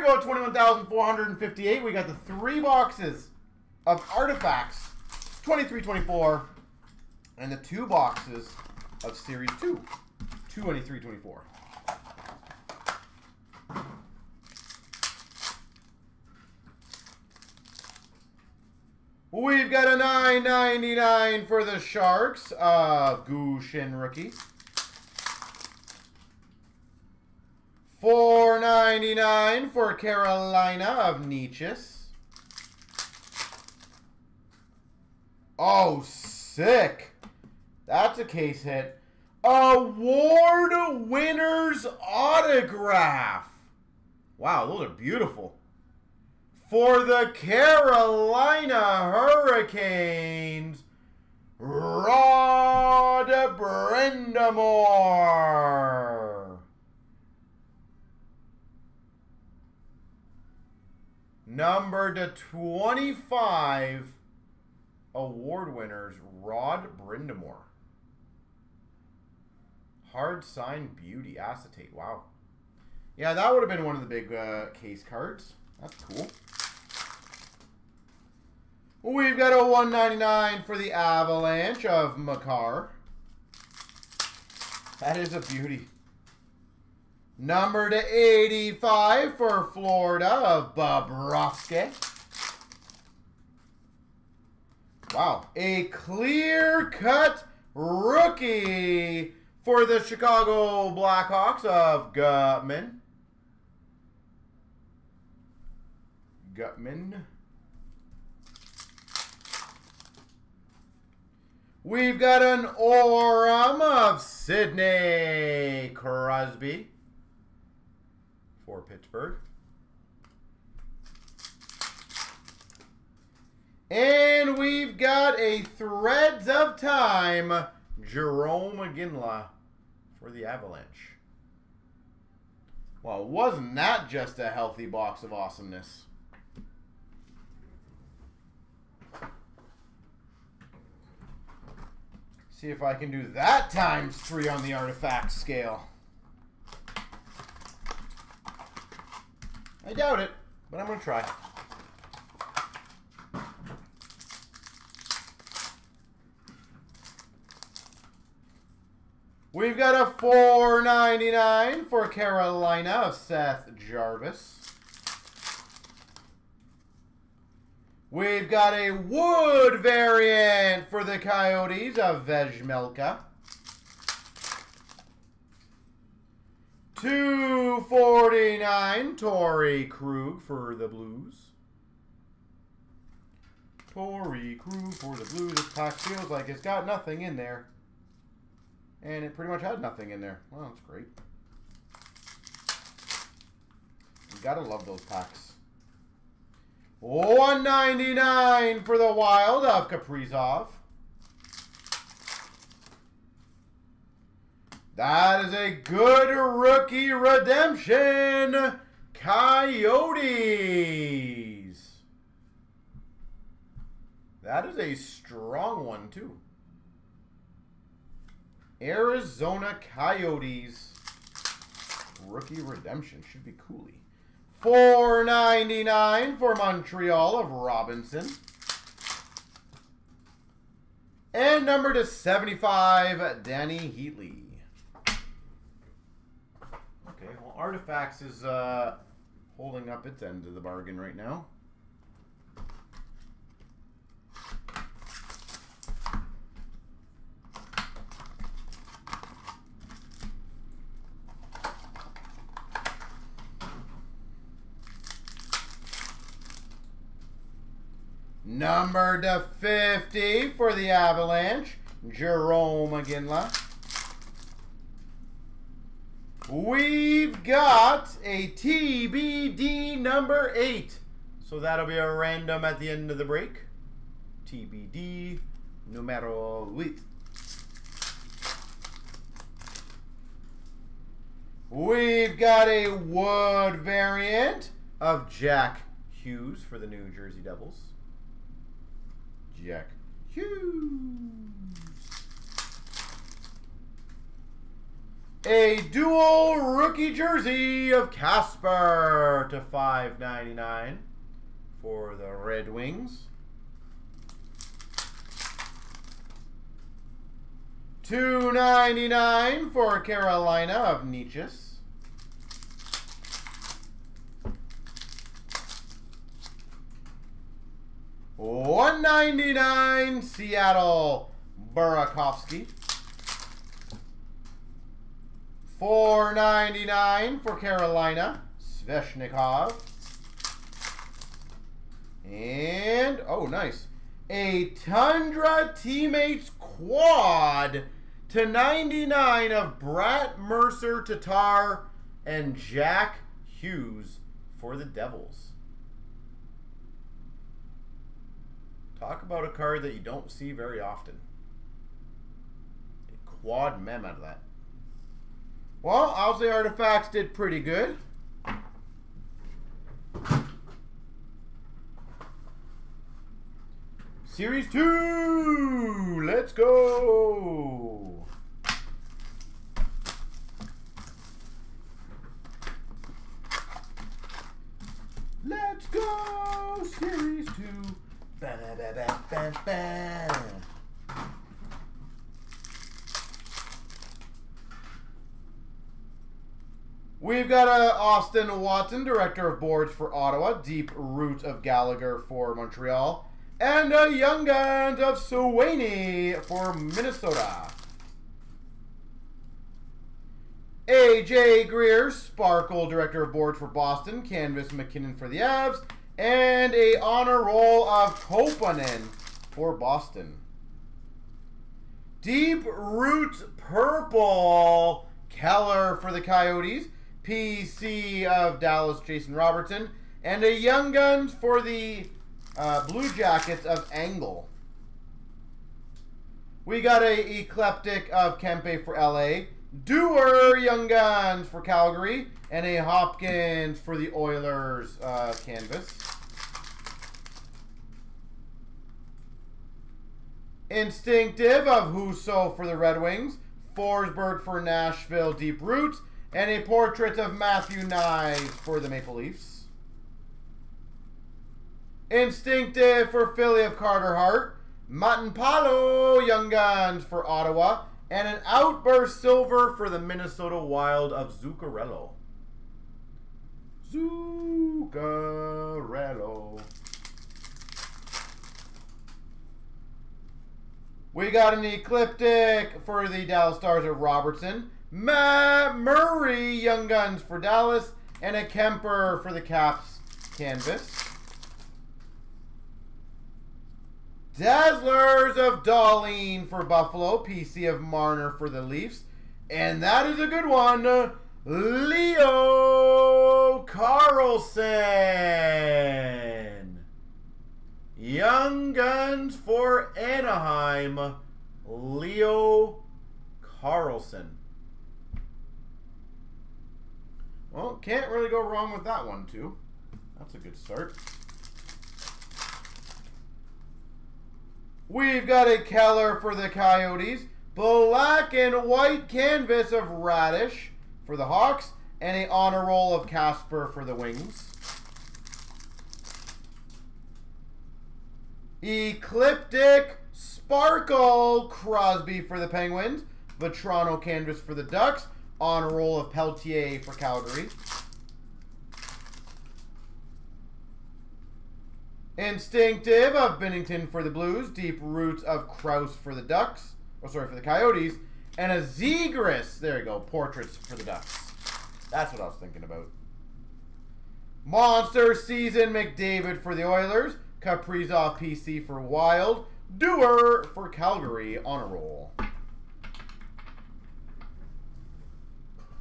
we go, 21,458. We got the 3 boxes of Artifacts 23-24 and the 2 boxes of Series 2, 23-24. We've got a $9.99 for the Sharks of Gushin Rookie. $4.99 for Carolina of Nietzsche's. Oh, sick. That's a case hit. Award winner's autograph. Wow, those are beautiful. For the Carolina Hurricanes, Rod Brind'Amour. Number to 25, award winners, Rod Brind'Amour. Hard signed beauty acetate. Wow. Yeah, that would have been one of the big case cards. That's cool. We've got a $1.99 for the Avalanche of Makar. That is a beauty. Number to 85 for Florida of Bobrovsky. Wow. A clear-cut rookie for the Chicago Blackhawks of Gutman. We've got an Aurum of Sydney Crosby for Pittsburgh. And we've got a Threads of Time Jarome Iginla for the Avalanche. Well, wasn't that just a healthy box of awesomeness? See if I can do that times 3 on the artifact scale. I doubt it, but I'm gonna try. We've got a $4.99 for Carolina of Seth Jarvis. We've got a wood variant for the Coyotes of Vejmelka. $2.49 Torrey Krug for the Blues. Torrey Krug for the Blues. This pack feels like it's got nothing in there. And it pretty much had nothing in there. Well, that's great. You gotta love those packs. $1.99 for the Wild of Kaprizov. That is a good rookie redemption. Coyotes. That is a strong one, too. Arizona Coyotes. Rookie redemption. Should be coolie. $4.99 for Montreal of Robinson. And number to 75, Danny Heatley. Okay, well, Artifacts is holding up its end of the bargain right now. Number to 50 for the Avalanche, Jarome Iginla. We've got a TBD number 8. So that'll be a random at the end of the break. TBD numero 8. We've got a wood variant of Jack Hughes for the New Jersey Devils. Jack Hughes. A dual rookie jersey of Casper to $5.99 for the Red Wings. $2.99 for Carolina of Nietzsche's. $1.99 Seattle Burakovsky. $4.99 for Carolina, Sveshnikov. And, oh nice, a Tundra Teammates Quad to $99 of Brat, Mercer, Tatar, and Jack Hughes for the Devils. Talk about a card that you don't see very often. A quad mem out of that. Well, Owsley Artifacts did pretty good. Series 2, let's go! Let's go, Series 2. Ba ba ba ba ba. We've got Austin Watson, Director of Boards for Ottawa. Deep Root of Gallagher for Montreal. And a Young Guns of Suwanee for Minnesota. AJ Greer, Sparkle, Director of Boards for Boston. Canvas McKinnon for the Avs. And a Honor Roll of Koponen for Boston. Deep Root Purple, Keller for the Coyotes. PC of Dallas, Jason Robertson, and a Young Guns for the Blue Jackets of Angle. We got a Eclectic of Kempe for LA, Dewar Young Guns for Calgary, and a Hopkins for the Oilers canvas. Instinctive of Husso for the Red Wings, Forsberg for Nashville Deep Roots, and a portrait of Matthew Knies for the Maple Leafs. Instinctive for Philly of Carter Hart. Matanpalo Young Guns for Ottawa. And an Outburst Silver for the Minnesota Wild of Zuccarello. Zuccarello. We got an Ecliptic for the Dallas Stars of Robertson. Matt Murray, Young Guns for Dallas, and a Kemper for the Caps canvas. Dazzlers of Darlene for Buffalo, PC of Marner for the Leafs, and that is a good one, Leo Carlsson. Young Guns for Anaheim, Leo Carlsson. Well, can't really go wrong with that one, too. That's a good start. We've got a Keller for the Coyotes. Black and white canvas of Radish for the Hawks. And a Honor Roll of Casper for the Wings. Ecliptic Sparkle Crosby for the Penguins. Vetrano canvas for the Ducks. On a roll of Peltier for Calgary. Instinctive of Binnington for the Blues. Deep Roots of Krause for the Ducks. Oh, sorry, for the Coyotes. And a Zegras. There you go. Portraits for the Ducks. That's what I was thinking about. Monster Season McDavid for the Oilers. Kaprizov PC for Wild. Dewar for Calgary. On a roll.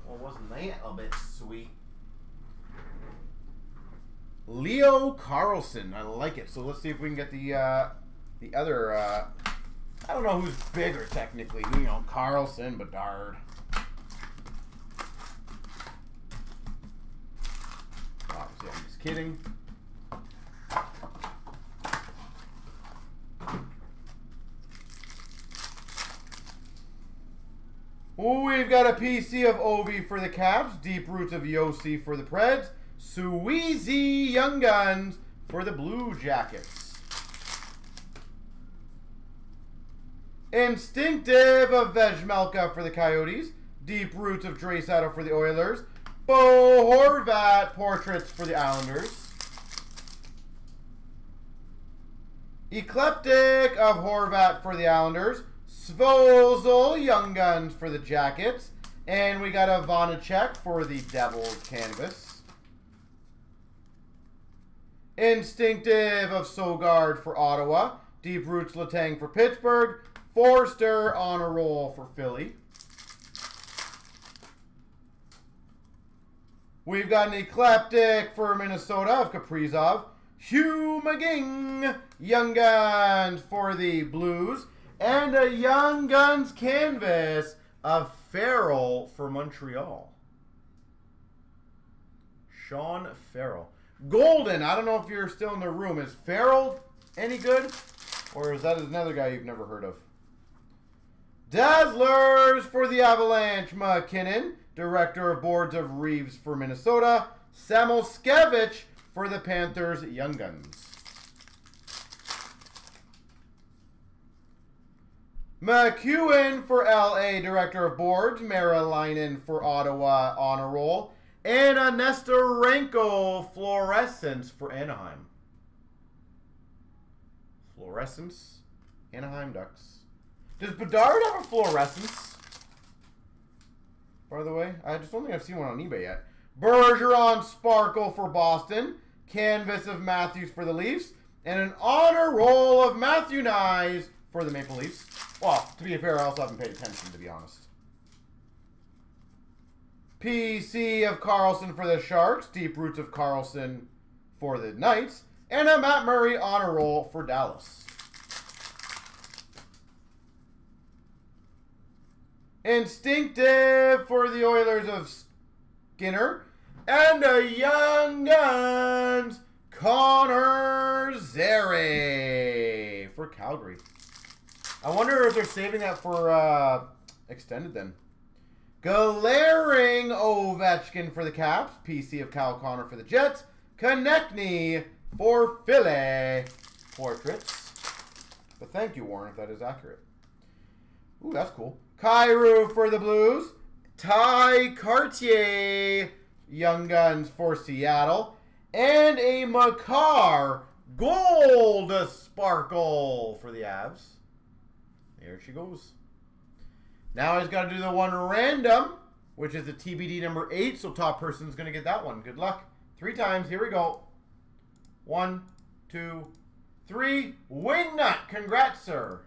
Well, wasn't that a bit sweet? Leo Carlsson. I like it. So let's see if we can get the other... I don't know who's bigger, technically. You know, Carlsson, Bedard. Obviously, I'm just kidding. We've got a PC of Ovi for the Caps. Deep Roots of Yossi for the Preds. Sueezy Young Guns for the Blue Jackets. Instinctive of Vejmelka for the Coyotes. Deep Roots of Draisaitl for the Oilers. Bo Horvat Portraits for the Islanders. Eclectic of Horvat for the Islanders. Svozol Young Guns for the Jackets. And we got a Vanacek for the Devils Canvas. Instinctive of Sogard for Ottawa. Deep Roots Letang for Pittsburgh. Forster on a roll for Philly. We've got an Eclectic for Minnesota of Kaprizov. Humaging Young Guns for the Blues. And a Young Guns canvas of Farrell for Montreal. Sean Farrell. Golden, I don't know if you're still in the room. Is Farrell any good? Or is that another guy you've never heard of? Dazzlers for the Avalanche, McKinnon. Director of Boards of Reeves for Minnesota. Samuskevich for the Panthers, Young Guns. McEwen for LA, Director of Boards. Marilainen for Ottawa, on a roll. And a Nestorenko Fluorescence for Anaheim. Fluorescence, Anaheim Ducks. Does Bedard have a Fluorescence? By the way, I just don't think I've seen one on eBay yet. Bergeron Sparkle for Boston. Canvas of Matthews for the Leafs. And an honor roll of Matthew Knies for the Maple Leafs. Well, to be fair, I also haven't paid attention, to be honest. PC of Carlsson for the Sharks. Deep Roots of Carlsson for the Knights. And a Matt Murray honor roll for Dallas. Instinctive for the Oilers of Skinner. And a Young Guns, Connor Zary for Calgary. I wonder if they're saving that for extended then. Glaring Ovechkin for the Caps. PC of Kyle Connor for the Jets. Konechny for Philly. Portraits. But thank you, Warren, if that is accurate. Ooh, that's cool. Kyrou for the Blues. Ty Cartier, Young Guns for Seattle. And a Makar Gold Sparkle for the Avs. There she goes. Now he's got to do the one random, which is the TBD number 8. So top person's going to get that one. Good luck. 3 times. Here we go. 1, 2, 3. Wingnut. Congrats, sir.